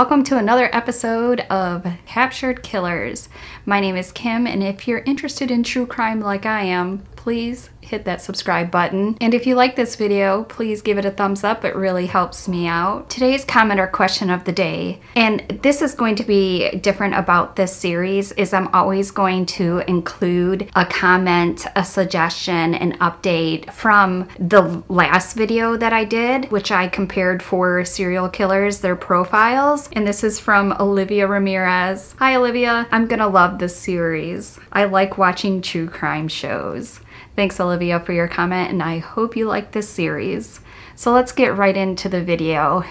Welcome to another episode of Captured Killers. My name is Kim, and if you're interested in true crime like I am, please hit that subscribe button. And if you like this video, please give it a thumbs up. It really helps me out. Today's comment or question of the day, and this is going to be different about this series, is I'm always going to include a comment, a suggestion, an update from the last video that I did, which I compared for serial killers, their profiles. And this is from Olivia Ramirez. Hi, Olivia. I'm gonna love this series. I like watching true crime shows. Thanks, Olivia, for your comment, and I hope you like this series. So let's get right into the video.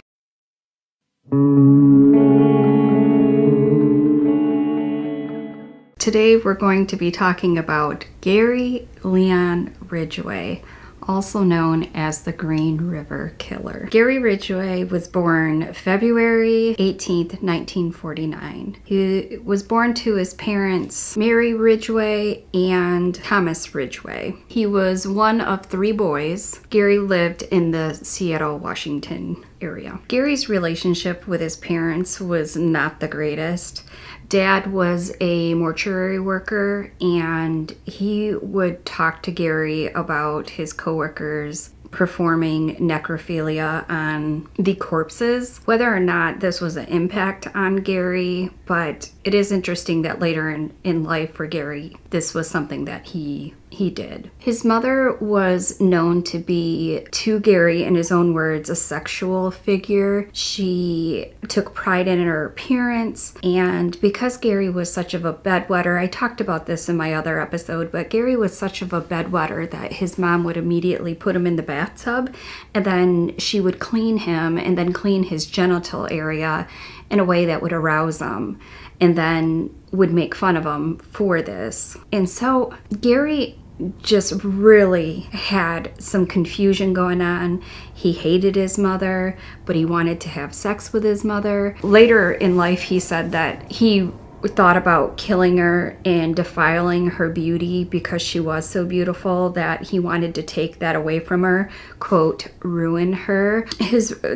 Today we're going to be talking about Gary Leon Ridgway, also known as the Green River Killer. Gary Ridgway was born February 18th, 1949. He was born to his parents, Mary Ridgway and Thomas Ridgway. He was one of three boys. Gary lived in the Seattle, Washington area. Gary's relationship with his parents was not the greatest. Dad was a mortuary worker, and he would talk to Gary about his coworkers performing necrophilia on the corpses. Whether or not this was an impact on Gary, but it is interesting that later in life for Gary, this was something that he did. His mother was known to be, to Gary in his own words, a sexual figure. She took pride in her appearance, and because Gary was such of a bedwetter, I talked about this in my other episode, but Gary was such of a bedwetter that his mom would immediately put him in the bathtub, and then she would clean him and then clean his genital area in a way that would arouse him, and then would make fun of him for this. And so Gary just really had some confusion going on. He hated his mother, but he wanted to have sex with his mother. Later in life, he said that he thought about killing her and defiling her beauty because she was so beautiful, that he wanted to take that away from her, quote, ruin her.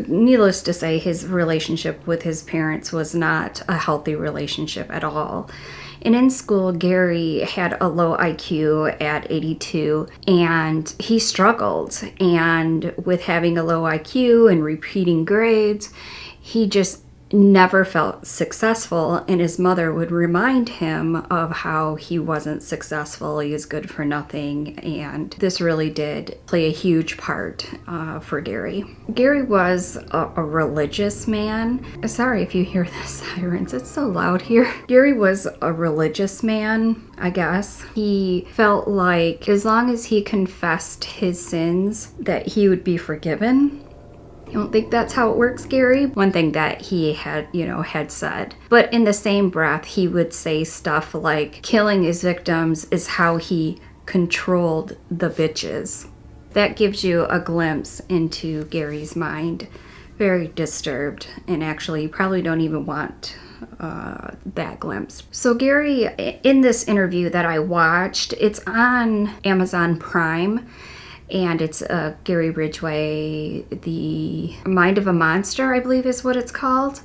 Needless to say, his relationship with his parents was not a healthy relationship at all. And in school, Gary had a low IQ at 82, and he struggled. And with having a low IQ and repeating grades, he just never felt successful, and his mother would remind him of how he wasn't successful, he was good for nothing, and this really did play a huge part for Gary. Gary was a religious man. Sorry if you hear the sirens, it's so loud here. Gary was a religious man, I guess. He felt like as long as he confessed his sins that he would be forgiven. I don't think that's how it works, Gary. One thing that he had, had said. But in the same breath, he would say stuff like killing his victims is how he controlled the bitches. That gives you a glimpse into Gary's mind. Very disturbed, and actually you probably don't even want that glimpse. So Gary, in this interview that I watched, it's on Amazon Prime, and it's Gary Ridgway, The Mind of a Monster, I believe is what it's called.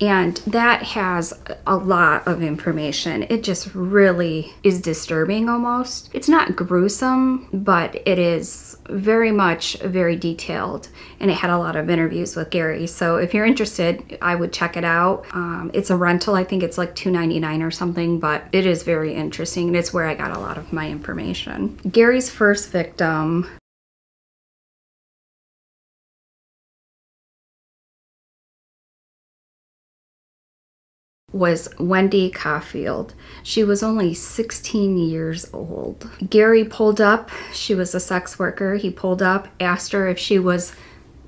And that has a lot of information. It just really is disturbing almost. It's not gruesome, but it is very much very detailed. And it had a lot of interviews with Gary. So if you're interested, I would check it out. It's a rental. I think it's like $2.99 or something, but it is very interesting. And it's where I got a lot of my information. Gary's first victim was Wendy Caulfield. She was only 16 years old. Gary pulled up, she was a sex worker. He pulled up, asked her if she was,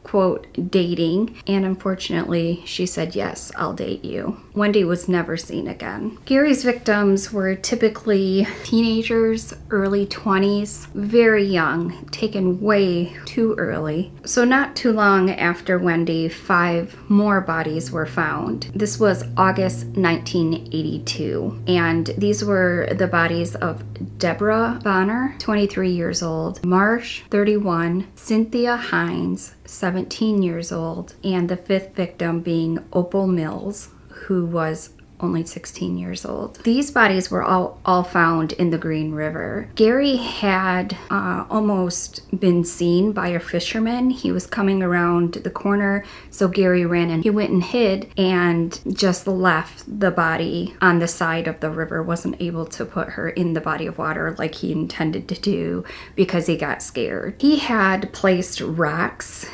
quote, dating, and unfortunately she said, yes, I'll date you. Wendy was never seen again. Gary's victims were typically teenagers, early 20s, very young, taken way too early. So not too long after Wendy, 5 more bodies were found. This was August 1982, and these were the bodies of Deborah Bonner, 23 years old, Marsh, 31, Cynthia Hines, 17 years old, and the fifth victim being Opal Mills, who was only 16 years old. These bodies were all found in the Green River. Gary had almost been seen by a fisherman. He was coming around the corner, so Gary ran and he went and hid and just left the body on the side of the river, wasn't able to put her in the body of water like he intended to do because he got scared. He had placed rocks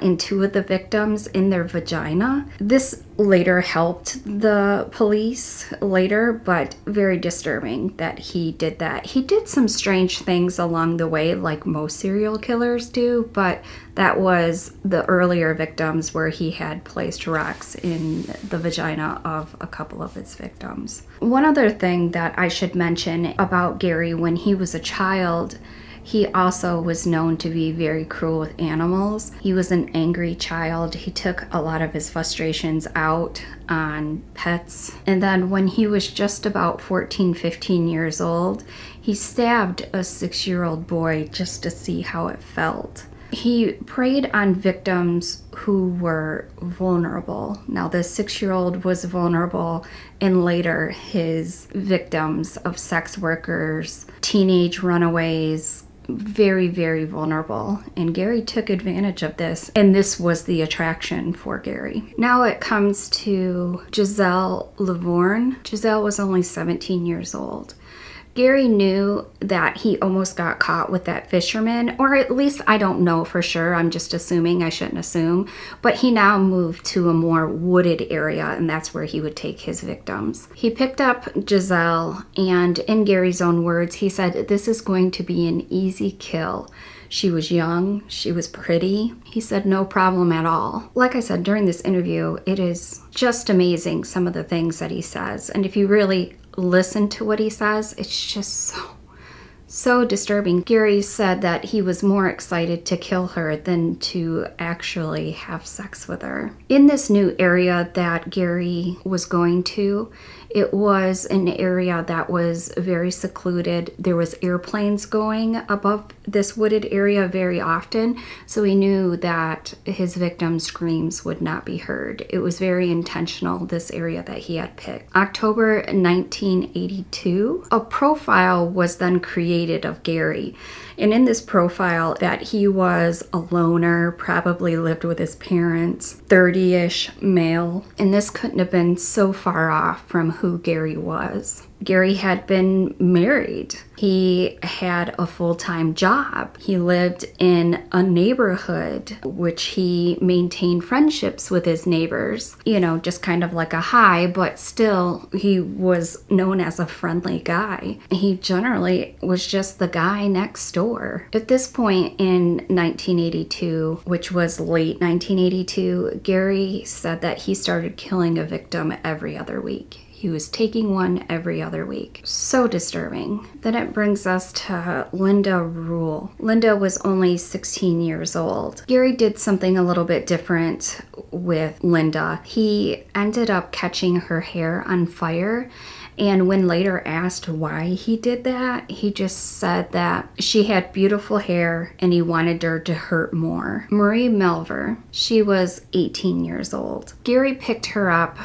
in two of the victims in their vagina. This later helped the police later, but very disturbing that he did that. He did some strange things along the way like most serial killers do, but that was the earlier victims where he had placed rocks in the vagina of a couple of his victims. One other thing that I should mention about Gary, when he was a child, he also was known to be very cruel with animals. He was an angry child. He took a lot of his frustrations out on pets. And then when he was just about 14, 15 years old, he stabbed a 6-year-old boy just to see how it felt. He preyed on victims who were vulnerable. Now, the 6-year-old was vulnerable, and later his victims of sex workers, teenage runaways, very, very vulnerable, and Gary took advantage of this, and this was the attraction for Gary. Now it comes to Giselle Lavourne. Giselle was only 17 years old. Gary knew that he almost got caught with that fisherman, or at least I don't know for sure, I'm just assuming, I shouldn't assume, but he now moved to a more wooded area, and that's where he would take his victims. He picked up Giselle, and in Gary's own words, he said, "This is going to be an easy kill. She was young, she was pretty." He said, "No problem at all." Like I said, during this interview, it is just amazing some of the things that he says, and if you really listen to what he says, it's just so disturbing. Gary said that he was more excited to kill her than to actually have sex with her. In this new area that Gary was going to, it was an area that was very secluded. There was airplanes going above this wooded area very often, so he knew that his victim's screams would not be heard. It was very intentional, this area that he had picked. October 1982, a profile was then created of Gary. And in this profile that he was a loner, probably lived with his parents, 30-ish male. And this couldn't have been so far off from who Gary was. Gary had been married. He had a full-time job. He lived in a neighborhood which he maintained friendships with his neighbors, you know, just kind of like a high, but still he was known as a friendly guy. He generally was just the guy next door. At this point in 1982, which was late 1982, Gary said that he started killing a victim every other week. He was taking one every other week. So disturbing. Then it brings us to Linda Rule. Linda was only 16 years old. Gary did something a little bit different with Linda. He ended up catching her hair on fire, and when later asked why he did that, he just said that she had beautiful hair and he wanted her to hurt more. Marie Malvar, she was 18 years old. Gary picked her up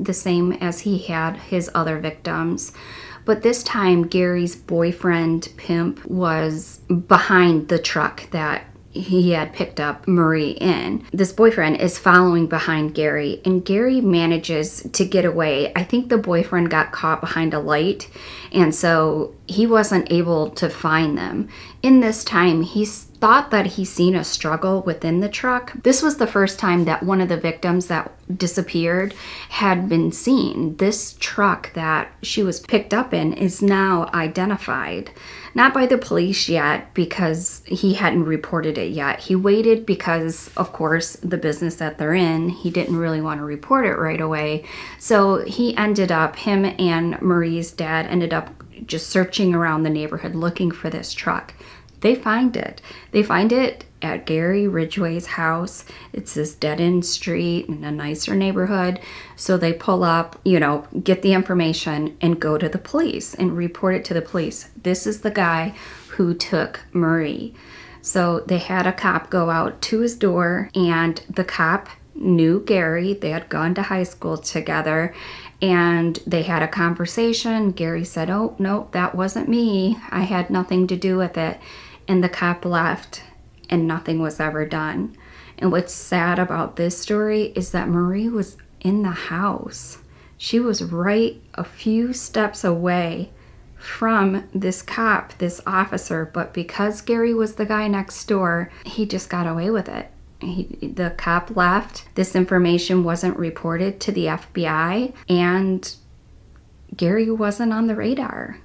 the same as he had his other victims, but this time Gary's boyfriend, pimp, was behind the truck that he had picked up Marie in. This boyfriend is following behind Gary, and Gary manages to get away. I think the boyfriend got caught behind a light, and so he wasn't able to find them. In this time, he thought that he seen a struggle within the truck. This was the first time that one of the victims that disappeared had been seen. This truck that she was picked up in is now identified. Not by the police yet, because he hadn't reported it yet. He waited because, of course, the business that they're in, he didn't really want to report it right away. So he ended up, him and Marie's dad ended up just searching around the neighborhood looking for this truck. They find it. They find it at Gary Ridgway's house. It's this dead-end street in a nicer neighborhood. So they pull up, you know, get the information and go to the police and report it to the police. This is the guy who took Marie. So they had a cop go out to his door, and the cop knew Gary. They had gone to high school together, and they had a conversation. Gary said, oh, no, that wasn't me. I had nothing to do with it. And the cop left, and nothing was ever done. And what's sad about this story is that Marie was in the house. She was right a few steps away from this cop, this officer, but because Gary was the guy next door, he just got away with it. The cop left. This information wasn't reported to the FBI, and Gary wasn't on the radar.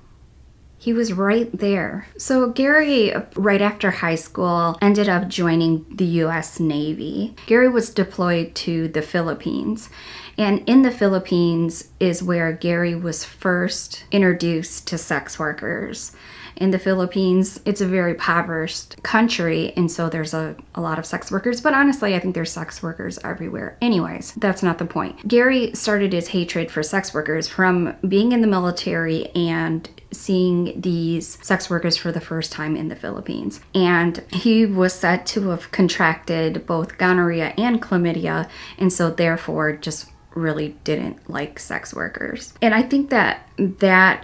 He was right there. So Gary, right after high school, ended up joining the US Navy. Gary was deployed to the Philippines. And in the Philippines is where Gary was first introduced to sex workers. In the Philippines, it's a very impoverished country, and so there's a lot of sex workers, but honestly, I think there's sex workers everywhere. Anyways, that's not the point. Gary started his hatred for sex workers from being in the military and seeing these sex workers for the first time in the Philippines. And he was said to have contracted both gonorrhea and chlamydia, and so therefore just really didn't like sex workers. And I think that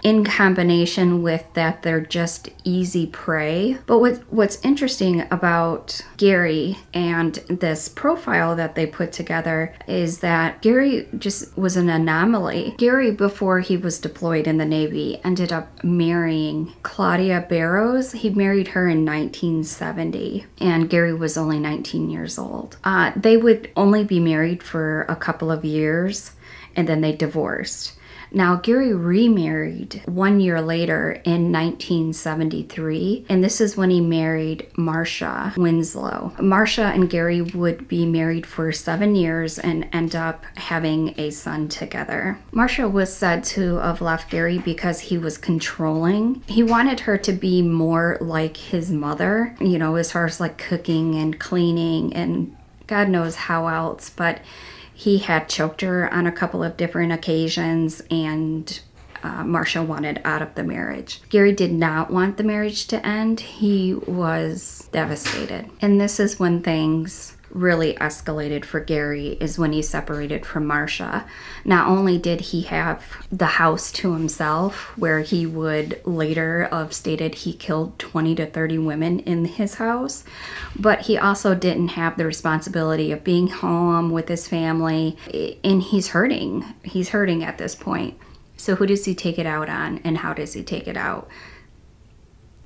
in combination with that, they're just easy prey. But what's interesting about Gary and this profile that they put together is that Gary just was an anomaly. Gary, before he was deployed in the Navy, ended up marrying Claudia Barrows. He married her in 1970, and Gary was only 19 years old. They would only be married for a couple of years, and then they divorced. Now, Gary remarried 1 year later in 1973, and this is when he married Marcia Winslow. Marcia and Gary would be married for 7 years and end up having a son together. Marcia was said to have left Gary because he was controlling. He wanted her to be more like his mother, you know, as far as like cooking and cleaning and God knows how else, but he had choked her on a couple of different occasions, and Marcia wanted out of the marriage. Gary did not want the marriage to end. He was devastated. And this is when things really escalated for Gary, is when he separated from Marcia. Not only did he have the house to himself, where he would later have stated he killed 20 to 30 women in his house, but he also didn't have the responsibility of being home with his family, and he's hurting. He's hurting at this point. So who does he take it out on, and how does he take it out?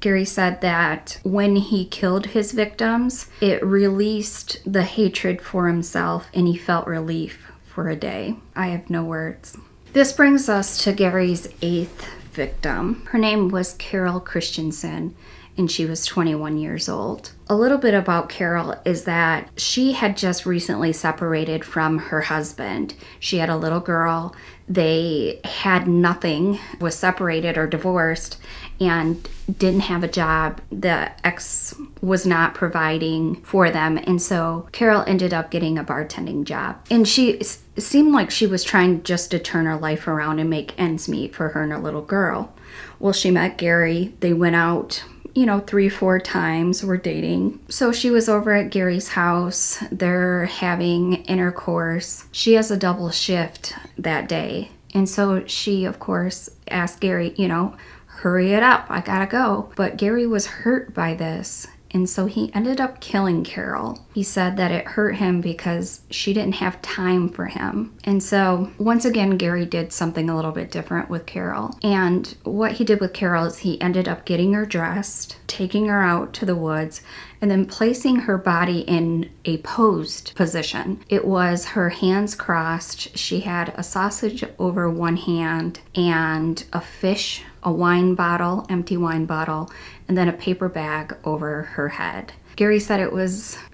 Gary said that when he killed his victims, it released the hatred for himself, and he felt relief for a day. I have no words. This brings us to Gary's eighth victim. Her name was Carol Christensen, and she was 21 years old. A little bit about Carol is that she had just recently separated from her husband. She had a little girl. They had nothing, was separated or divorced, and didn't have a job. The ex was not providing for them, and so Carol ended up getting a bartending job. And she seemed like she was trying just to turn her life around and make ends meet for her and her little girl. Well, she met Gary. They went out, you know, 3 or 4 times, were dating. So she was over at Gary's house. They're having intercourse. She has a double shift that day. And so she, of course, asked Gary, you know, hurry it up, I gotta go. But Gary was hurt by this, and so he ended up killing Carol. He said that it hurt him because she didn't have time for him. And so once again, Gary did something a little bit different with Carol. And what he did with Carol is he ended up getting her dressed, taking her out to the woods, and then placing her body in a posed position. It was her hands crossed. She had a sausage over one hand and a fish, a wine bottle, empty wine bottle, and then a paper bag over her head. Gary said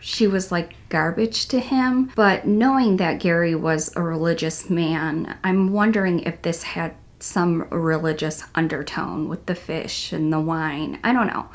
she was like garbage to him, but knowing that Gary was a religious man, I'm wondering if this had some religious undertone with the fish and the wine. I don't know.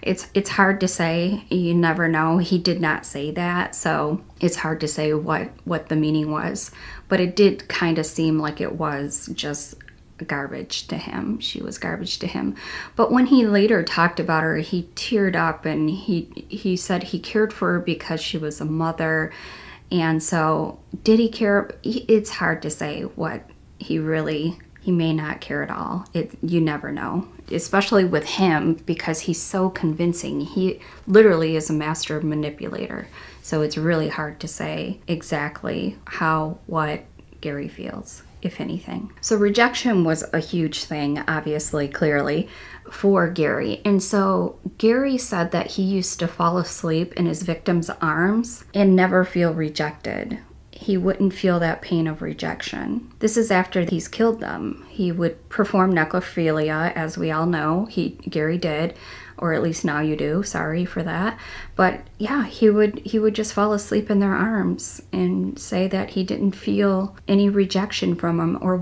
It's hard to say. You never know. He did not say that, so it's hard to say what the meaning was, but it did kind of seem like it was just garbage to him. She was garbage to him. But when he later talked about her, he teared up, and he said he cared for her because she was a mother. And so did he care? It's hard to say what he really, he may not care at all. You never know, especially with him, because he's so convincing. He literally is a master manipulator. So it's really hard to say exactly how, what Gary feels, if anything. So rejection was a huge thing, obviously, clearly, for Gary. And so Gary said that he used to fall asleep in his victim's arms and never feel rejected. He wouldn't feel that pain of rejection. This is after he's killed them. He would perform necrophilia, as we all know, Gary did, or at least now you do, sorry for that. But yeah, he would just fall asleep in their arms and say that he didn't feel any rejection from them, or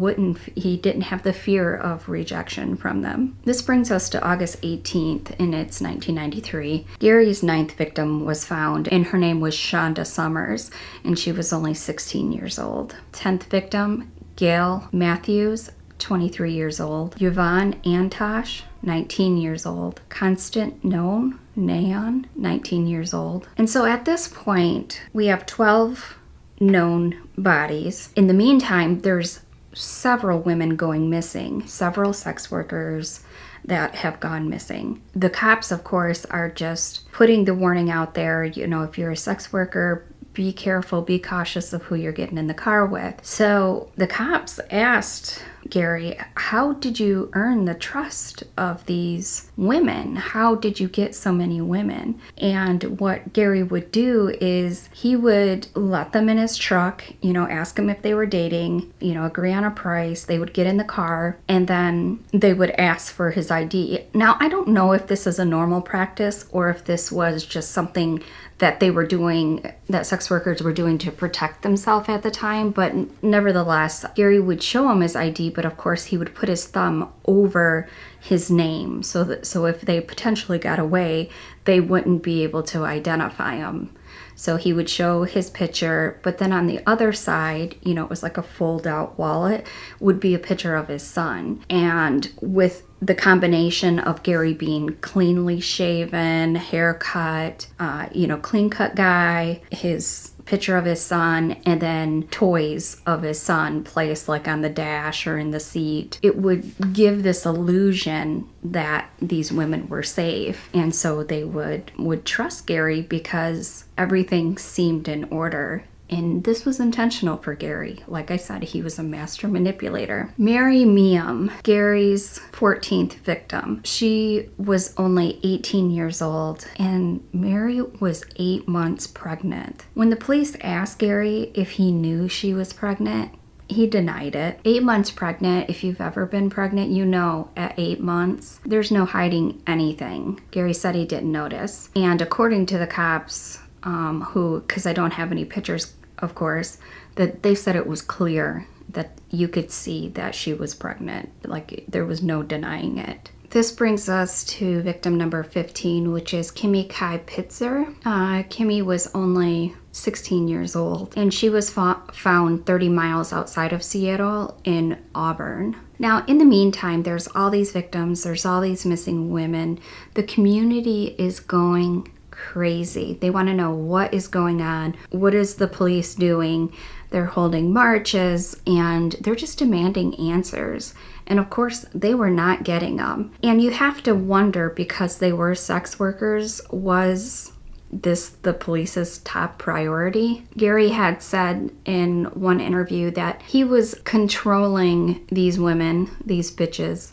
he didn't have the fear of rejection from them. This brings us to August 18th, and it's 1993. Gary's 9th victim was found, and her name was Shonda Summers, and she was only 16 years old. 10th victim, Gail Matthews, 23 years old. Yvonne Antosh, 19 years old. Constant Naon, 19 years old. And so at this point, we have 12 known bodies. In the meantime, there's several women going missing, several sex workers that have gone missing. The cops, of course, are just putting the warning out there, you know, if you're a sex worker, be careful, be cautious of who you're getting in the car with. So the cops asked Gary, how did you earn the trust of these women? How did you get so many women? And what Gary would do is he would let them in his truck, you know, ask them if they were dating, you know, agree on a price. They would get in the car, and then they would ask for his ID. Now, I don't know if this is a normal practice or if this was just something that they were doing, that sex workers were doing to protect themselves at the time, but nevertheless, Gary would show him his ID, but of course he would put his thumb over his name so if they potentially got away, they wouldn't be able to identify him. So he would show his picture, but then on the other side, you know, it was like a fold-out wallet, would be a picture of his son. And with the combination of Gary being cleanly shaven, haircut, you know, clean-cut guy, his picture of his son, and then toys of his son placed like on the dash or in the seat, it would give this illusion that these women were safe. And so they would trust Gary because everything seemed in order. And this was intentional for Gary. Like I said, he was a master manipulator. Mary Miam, Gary's 14th victim. She was only 18 years old, and Mary was 8 months pregnant. When the police asked Gary if he knew she was pregnant, he denied it. 8 months pregnant, if you've ever been pregnant, you know at 8 months, there's no hiding anything. Gary said he didn't notice. And according to the cops, because I don't have any pictures, of course, that they said it was clear that you could see that she was pregnant. Like, there was no denying it. This brings us to victim number 15, which is Kimmy Kai Pitzer. Kimmy was only 16 years old, and she was found 30 miles outside of Seattle in Auburn. Now, in the meantime, there's all these victims, there's all these missing women. The community is going crazy. They want to know what is going on. What is the police doing? They're holding marches, and they're just demanding answers. And of course, they were not getting them. And you have to wonder, because they were sex workers, was this the police's top priority? Gary had said in one interview that he was controlling these women, these bitches,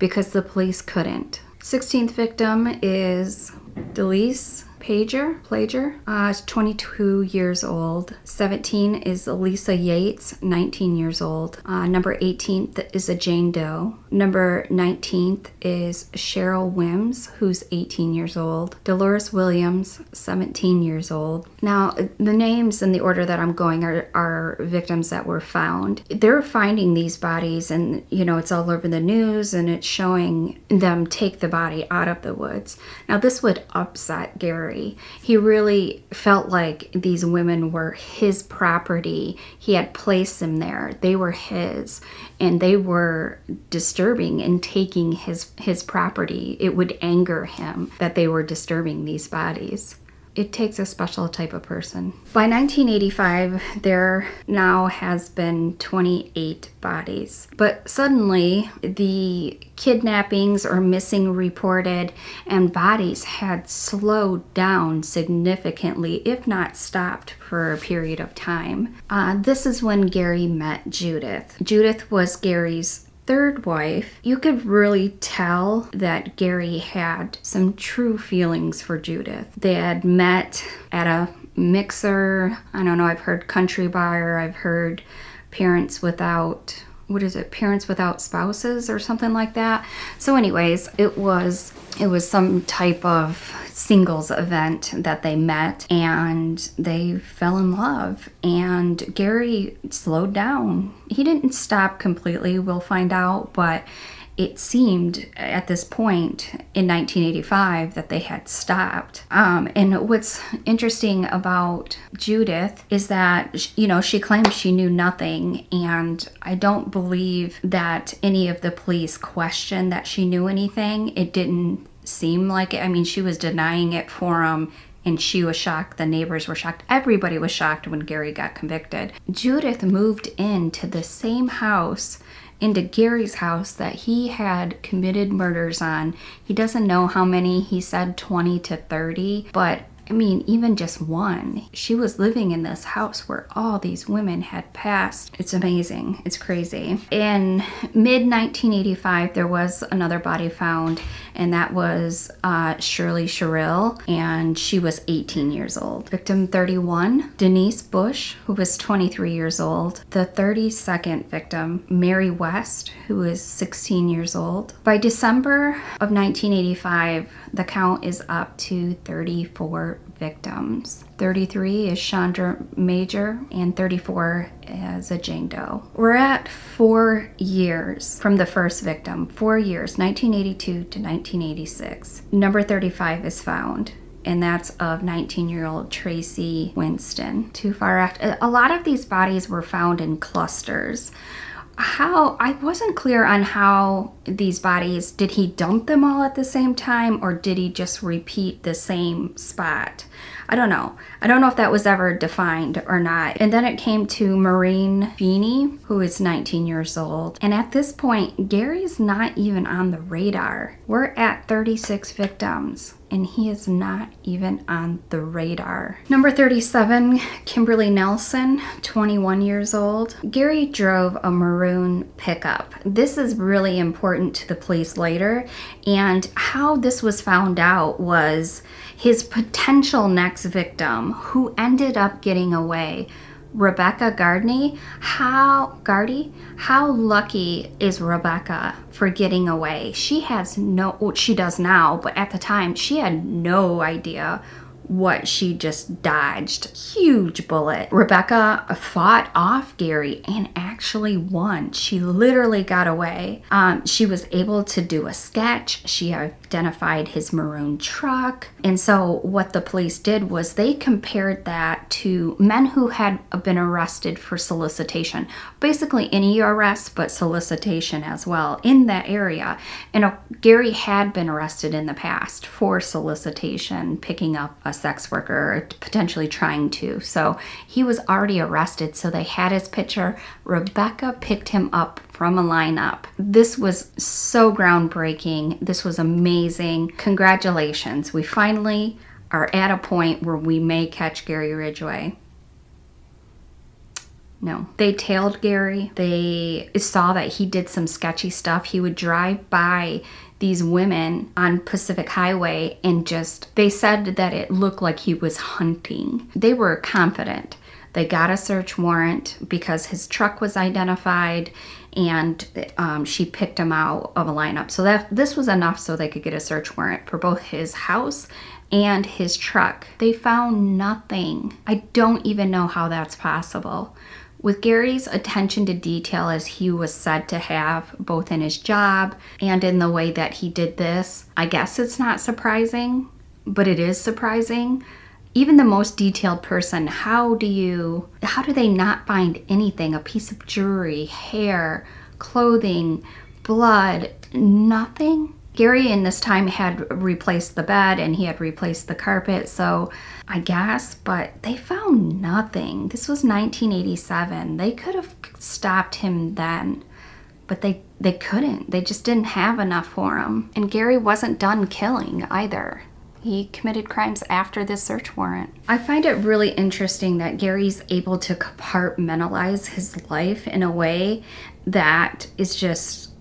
because the police couldn't. 16th victim is Delise Pager, 22 years old. 17 is Lisa Yates, 19 years old. Number 18th is a Jane Doe. Number 19th is Cheryl Wims, who's 18 years old. Dolores Williams, 17 years old. Now, the names in the order that I'm going are victims that were found. They're finding these bodies, and, you know, it's all over the news, and it's showing them take the body out of the woods. Now, this would upset Gary. Gary. He really felt like these women were his property. He had placed them there. They were his, and they were disturbing and taking his property. It would anger him that they were disturbing these bodies. It takes a special type of person. By 1985, there now has been 28 bodies. But suddenly, the kidnappings or missing reported and bodies had slowed down significantly, if not stopped for a period of time. This is when Gary met Judith. Judith was Gary's third wife. You could really tell that Gary had some true feelings for Judith. They had met at a mixer. I don't know, I've heard country bar, I've heard parents without, what is it? Parents without spouses or something like that. So anyways, it was some type of singles event that they met, and they fell in love, and Gary slowed down. He didn't stop completely, we'll find out, but it seemed at this point in 1985 that they had stopped. And what's interesting about Judith is that, you know, she claimed she knew nothing, and I don't believe that any of the police questioned that she knew anything. It didn't seem like it. I mean, she was denying it for him, and she was shocked. The neighbors were shocked. Everybody was shocked when Gary got convicted. Judith moved into the same house, into Gary's house, that he had committed murders on. He doesn't know how many. He said 20 to 30, but I mean, even just one. She was living in this house where all these women had passed. It's amazing. It's crazy. In mid-1985, there was another body found, and that was Shirley Sherrill, and she was 18 years old. Victim 31, Denise Bush, who was 23 years old. The 32nd victim, Mary West, who was 16 years old. By December of 1985, the count is up to 34 victims. 33 is Chandra Major, and 34 as a Jane Doe. We're at 4 years from the first victim. 4 years, 1982 to 1986. Number 35 is found, and that's of 19-year-old Tracy Winston. Too far after. A lot of these bodies were found in clusters. How, I wasn't clear on how these bodies, did he dump them all at the same time, or did he just repeat the same spot? I don't know. I don't know if that was ever defined or not. And then it came to Maureen Feeney, who is 19 years old. And at this point, Gary's not even on the radar. We're at 36 victims, and he is not even on the radar. Number 37, Kimberly Nelson, 21 years old. Gary drove a maroon pickup. This is really important to the police later, and how this was found out was his potential next victim, who ended up getting away, Rebecca Gardney. How lucky is Rebecca for getting away? She has no, well, she does now, but at the time she had no idea what she just dodged. Huge bullet. Rebecca fought off Gary and actually won. She literally got away. She was able to do a sketch. She identified his maroon truck. And so what the police did was they compared that to men who had been arrested for solicitation. Basically any arrest, but solicitation as well in that area. And Gary had been arrested in the past for solicitation, picking up a sex worker, potentially trying to. So he was already arrested, so they had his picture. Rebecca picked him up from a lineup. This was so groundbreaking. This was amazing. Congratulations. We finally are at a point where we may catch Gary Ridgway. No. They tailed Gary. They saw that he did some sketchy stuff. He would drive by these women on Pacific Highway and just, they said that it looked like he was hunting. They were confident. They got a search warrant because his truck was identified, and she picked him out of a lineup. So this was enough so they could get a search warrant for both his house and his truck. They found nothing. I don't even know how that's possible. With Gary's attention to detail, as he was said to have, both in his job and in the way that he did this, I guess it's not surprising but it is surprising. Even the most detailed person, how do they not find anything? A piece of jewelry, hair, clothing, blood, nothing? Gary in this time had replaced the bed and he had replaced the carpet, so I guess, but they found nothing. This was 1987. They could have stopped him then, but they couldn't. They just didn't have enough for him. And Gary wasn't done killing either. He committed crimes after this search warrant. I find it really interesting that Gary's able to compartmentalize his life in a way that is just,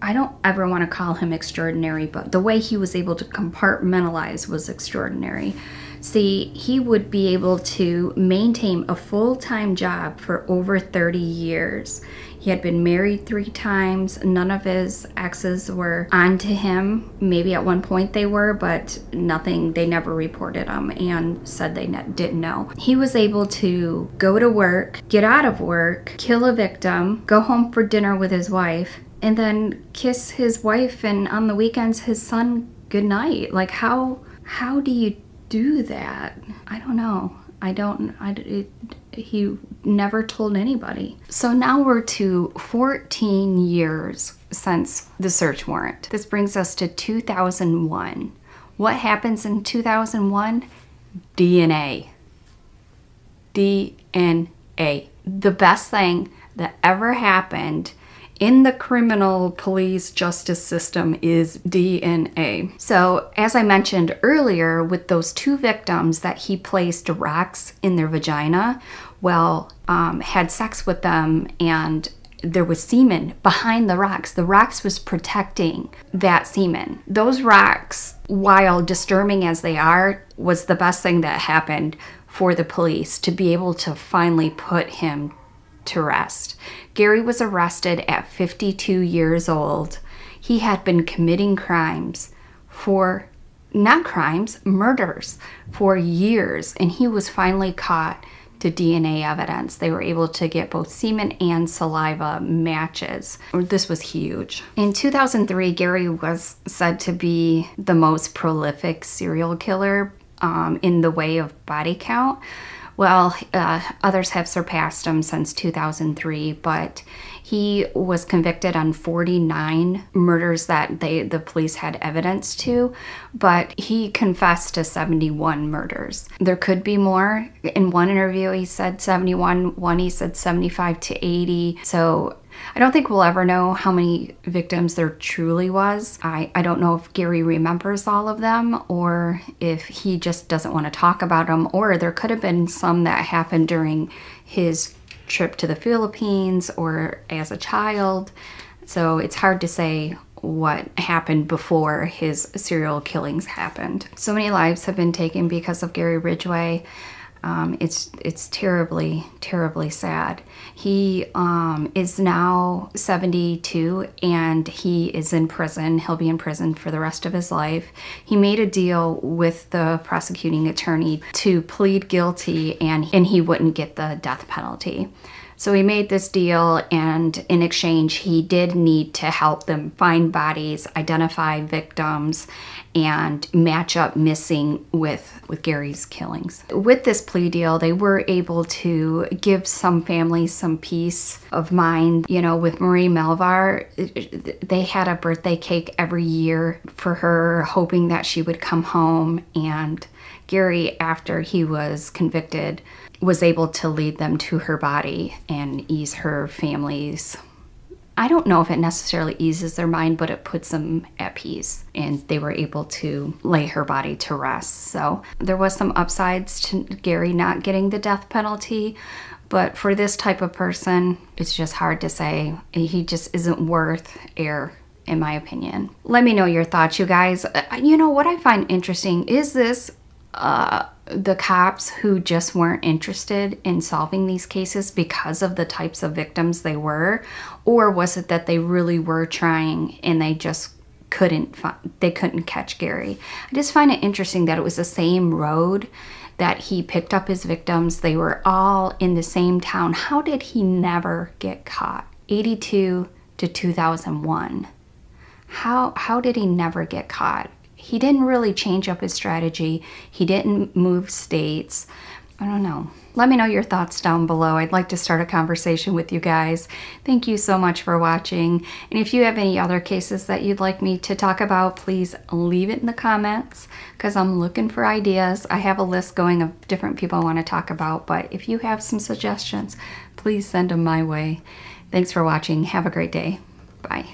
I don't ever want to call him extraordinary, but the way he was able to compartmentalize was extraordinary. See, he would be able to maintain a full-time job for over 30 years. He had been married 3 times. None of his exes were on to him. Maybe at one point they were, but nothing, they never reported him and said they didn't know. He was able to go to work, get out of work, kill a victim, go home for dinner with his wife, and then kiss his wife and on the weekends his son goodnight. Like how do you do that? I don't know. He never told anybody. So now we're to 14 years since the search warrant. This brings us to 2001. What happens in 2001? DNA. DNA. The best thing that ever happened in the criminal police justice system is DNA. So as I mentioned earlier, with those 2 victims that he placed rocks in their vagina, well, had sex with them, and there was semen behind the rocks. The rocks was protecting that semen. Those rocks, while disturbing as they are, was the best thing that happened for the police to be able to finally put him to rest. Gary was arrested at 52 years old. He had been committing murders for years, and he was finally caught to DNA evidence. They were able to get both semen and saliva matches. This was huge. In 2003, Gary was said to be the most prolific serial killer in the way of body count. Well, others have surpassed him since 2003, but he was convicted on 49 murders that the police had evidence to, but he confessed to 71 murders. There could be more. In one interview, he said 71, one he said 75 to 80. So I don't think we'll ever know how many victims there truly was. I don't know if Gary remembers all of them or if he just doesn't want to talk about them, or there could have been some that happened during his trip to the Philippines or as a child. So it's hard to say what happened before his serial killings happened. So many lives have been taken because of Gary Ridgway. It's terribly, terribly sad. He is now 72 and he is in prison. He'll be in prison for the rest of his life. He made a deal with the prosecuting attorney to plead guilty and he wouldn't get the death penalty. So he made this deal, and in exchange, he did need to help them find bodies, identify victims, and match up missing with Gary's killings. With this plea deal, they were able to give some families some peace of mind. You know, with Marie Malvar, they had a birthday cake every year for her, hoping that she would come home, and Gary, after he was convicted, was able to lead them to her body and ease her family's, I don't know if it necessarily eases their mind, but it puts them at peace, and they were able to lay her body to rest. So there was some upsides to Gary not getting the death penalty, but for this type of person, it's just hard to say. He just isn't worth air, in my opinion. Let me know your thoughts, you guys. You know, what I find interesting is this, the cops who just weren't interested in solving these cases because of the types of victims they were, or was it that they really were trying and they just couldn't catch Gary? I just find it interesting that it was the same road that he picked up his victims. They were all in the same town. How did he never get caught? 82 to 2001. How did he never get caught? he didn't really change up his strategy. He didn't move states. I don't know. Let me know your thoughts down below. I'd like to start a conversation with you guys. Thank you so much for watching. And if you have any other cases that you'd like me to talk about, please leave it in the comments because I'm looking for ideas. I have a list going of different people I want to talk about, but if you have some suggestions, please send them my way. Thanks for watching. Have a great day. Bye.